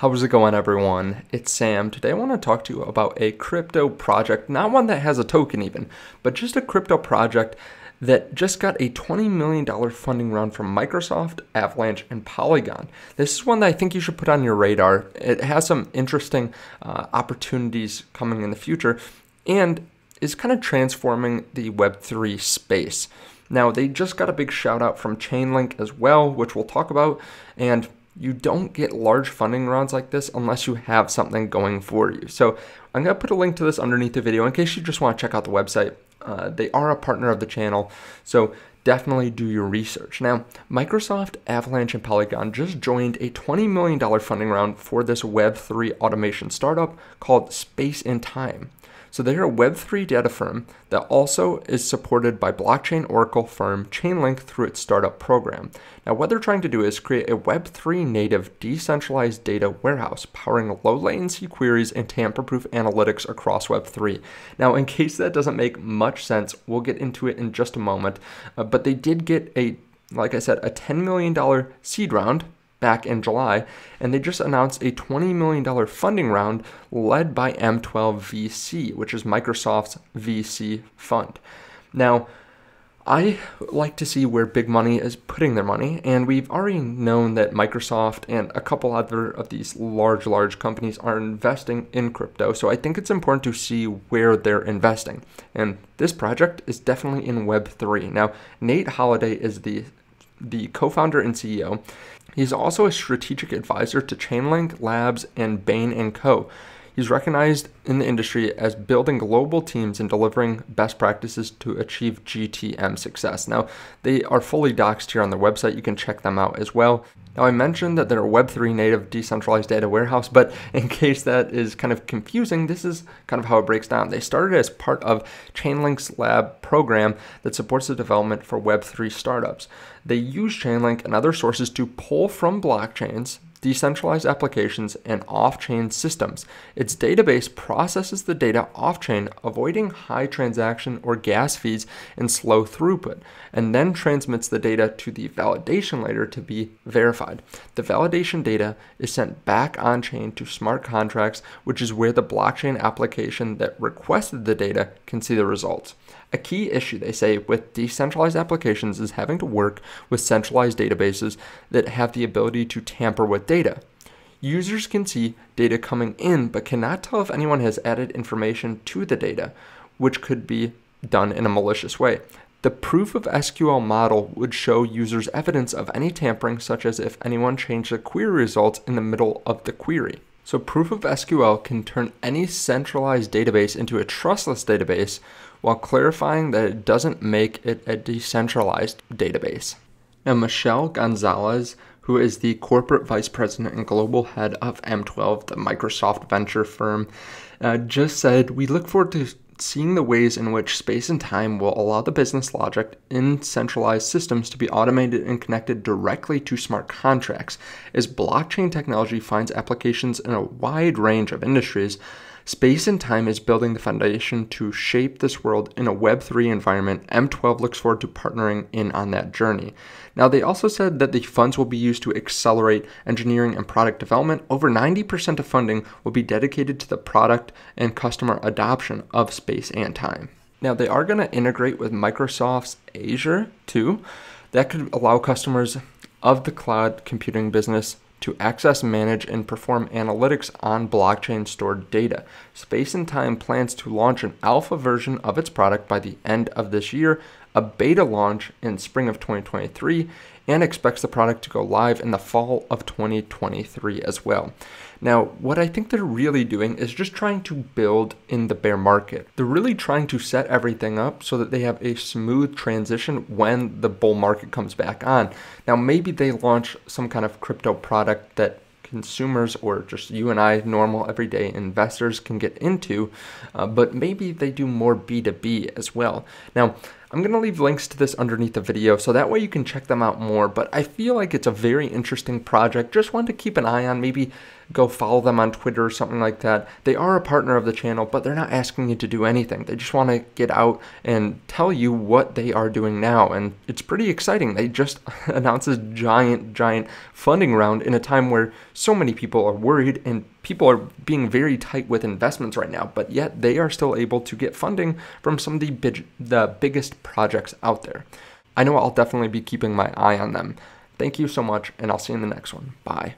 How's it going, everyone? It's Sam. Today I want to talk to you about a crypto project, not one that has a token even, but just a crypto project that just got a $20 million funding round from Microsoft, Avalanche, and Polygon. This is one that I think you should put on your radar. It has some interesting opportunities coming in the future and is kind of transforming the Web3 space. Now, they just got a big shout out from Chainlink as well, which we'll talk about, and you don't get large funding rounds like this unless you have something going for you. So I'm going to put a link to this underneath the video in case you just want to check out the website. They are a partner of the channel, so definitely do your research. Now, Microsoft, Avalanche, and Polygon just joined a $20 million funding round for this Web3 automation startup called Space and Time. So they're a Web3 data firm that also is supported by blockchain oracle firm Chainlink through its startup program. Now, what they're trying to do is create a Web3 native decentralized data warehouse powering low latency queries and tamper-proof analytics across Web3. Now, in case that doesn't make much sense, we'll get into it in just a moment, but they did get a $10 million seed round back in July, and they just announced a $20 million funding round led by M12 VC, which is Microsoft's VC fund. Now, I like to see where big money is putting their money, and we've already known that Microsoft and a couple other of these large companies are investing in crypto, so I think it's important to see where they're investing. And this project is definitely in Web3. Now, Nate Holliday is the co-founder and CEO. He's also a strategic advisor to Chainlink, Labs, and Bain & Co. He's recognized in the industry as building global teams and delivering best practices to achieve GTM success. Now, they are fully doxed here on their website. You can check them out as well. Now, I mentioned that they're a Web3 native decentralized data warehouse, but in case that is kind of confusing, this is kind of how it breaks down. They started as part of Chainlink's lab program that supports the development for Web3 startups. They use Chainlink and other sources to pull from blockchains, decentralized applications, and off-chain systems. Its database processes the data off-chain, avoiding high transaction or gas fees and slow throughput, and then transmits the data to the validation layer to be verified. The validation data is sent back on-chain to smart contracts, which is where the blockchain application that requested the data can see the results. A key issue, they say, with decentralized applications is having to work with centralized databases that have the ability to tamper with data. Users can see data coming in, but cannot tell if anyone has added information to the data, which could be done in a malicious way. The proof of SQL model would show users evidence of any tampering, such as if anyone changed the query results in the middle of the query. So proof of SQL can turn any centralized database into a trustless database while clarifying that it doesn't make it a decentralized database. Now, Michelle Gonzalez, who is the corporate vice president and global head of M12, the Microsoft venture firm, just said, "We look forward to seeing the ways in which Space and Time will allow the business logic in centralized systems to be automated and connected directly to smart contracts. As blockchain technology finds applications in a wide range of industries, Space and Time is building the foundation to shape this world in a Web3 environment. M12 looks forward to partnering in on that journey." Now, they also said that the funds will be used to accelerate engineering and product development. Over 90% of funding will be dedicated to the product and customer adoption of Space and Time. Now, they are going to integrate with Microsoft's Azure too. That could allow customers of the cloud computing business to access, manage, and perform analytics on blockchain-stored data. Space and Time plans to launch an alpha version of its product by the end of this year, a beta launch in spring of 2023, and expects the product to go live in the fall of 2023 as well. Now, what I think they're really doing is just trying to build in the bear market. They're really trying to set everything up so that they have a smooth transition when the bull market comes back on. Now, maybe they launch some kind of crypto product that consumers or just you and I, normal everyday investors, can get into, but maybe they do more B2B as well. Now, I'm going to leave links to this underneath the video so that way you can check them out more, but I feel like it's a very interesting project. Just wanted to keep an eye on, maybe go follow them on Twitter or something like that. They are a partner of the channel, but they're not asking you to do anything. They just want to get out and tell you what they are doing now, and it's pretty exciting. They just announced this giant funding round in a time where so many people are worried and people are being very tight with investments right now, but yet they are still able to get funding from some of the biggest projects out there. I know I'll definitely be keeping my eye on them. Thank you so much, and I'll see you in the next one. Bye.